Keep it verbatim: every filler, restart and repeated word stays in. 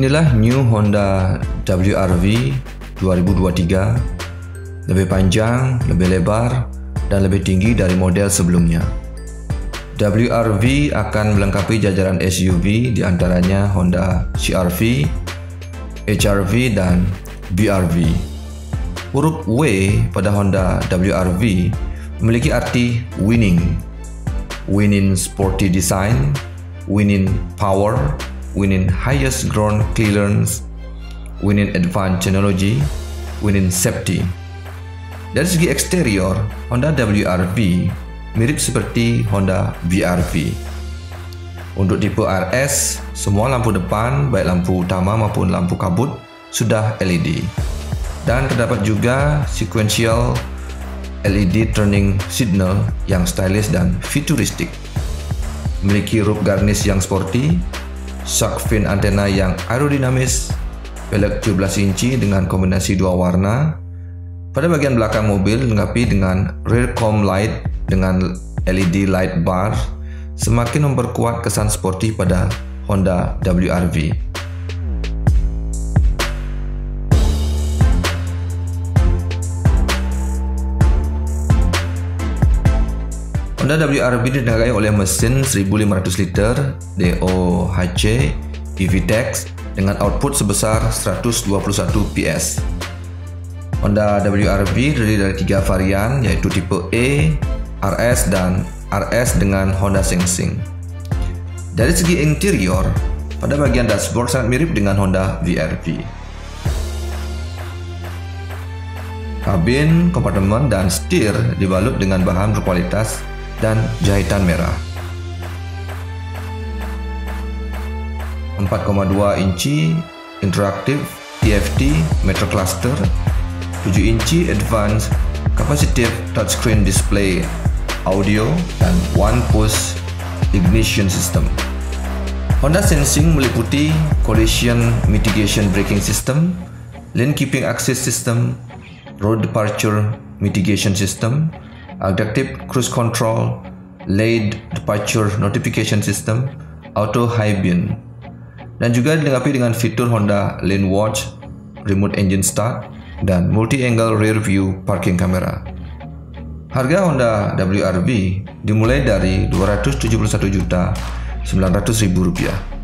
inilah new Honda W R V dua ribu dua puluh tiga, lebih panjang, lebih lebar, dan lebih tinggi dari model sebelumnya. W R V akan melengkapi jajaran S U V diantaranya Honda C R V, H R V, dan B R V. Huruf W pada Honda W R V memiliki arti winning, winning sporty design, winning power, winning highest ground clearance, winning advanced technology, winning safety. Dari segi eksterior, Honda W R V mirip seperti Honda B R V. Untuk tipe R S, semua lampu depan, baik lampu utama maupun lampu kabut, sudah L E D. Dan terdapat juga sequential L E D turning signal yang stylish dan futuristik. Memiliki roof garnish yang sporty, shark fin antena yang aerodinamis, pelek tujuh belas inci dengan kombinasi dua warna. Pada bagian belakang mobil dilengkapi dengan rear com light dengan L E D light bar, semakin memperkuat kesan sporty pada Honda W R V. Honda W R V ditenagai oleh mesin seribu lima ratus liter D O H C V T E C dengan output sebesar seratus dua puluh satu P S. Honda W R V terdiri dari tiga varian, yaitu tipe E, R S, dan R S dengan Honda Sensing. Dari segi interior, pada bagian dashboard sangat mirip dengan Honda W R V. Kabin, kompartemen, dan setir dibalut dengan bahan berkualitas dan jahitan merah. empat koma dua inci interaktif T F T meter cluster, tujuh inci advanced capacitive touchscreen display audio, dan one push ignition system. Honda Sensing meliputi collision mitigation braking system, lane keeping access system, road departure mitigation system, adaptive cruise control, L E D departure notification system, auto high beam, dan juga dilengkapi dengan fitur Honda lane watch, remote engine start, dan multi-angle rear view parking kamera. Harga Honda W R V dimulai dari dua ratus tujuh puluh satu juta sembilan ratus ribu rupiah.